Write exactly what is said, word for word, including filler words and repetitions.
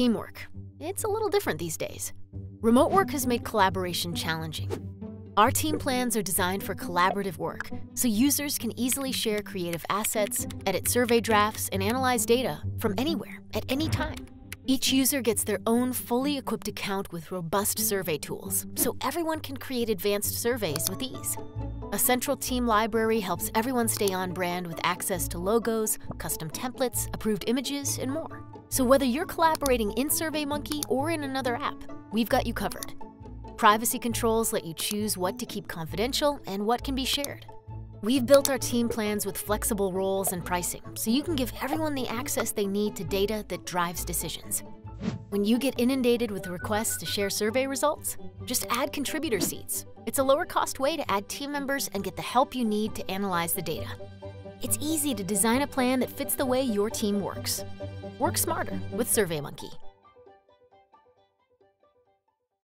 teamwork. It's a little different these days. Remote work has made collaboration challenging. Our team plans are designed for collaborative work, so users can easily share creative assets, edit survey drafts, and analyze data from anywhere, at any time. Each user gets their own fully equipped account with robust survey tools, so everyone can create advanced surveys with ease. A central team library helps everyone stay on brand with access to logos, custom templates, approved images, and more. So whether you're collaborating in SurveyMonkey or in another app, we've got you covered. Privacy controls let you choose what to keep confidential and what can be shared. We've built our team plans with flexible roles and pricing, so you can give everyone the access they need to data that drives decisions. When you get inundated with requests to share survey results, just add contributor seats. It's a lower cost way to add team members and get the help you need to analyze the data. It's easy to design a plan that fits the way your team works. Work smarter with SurveyMonkey.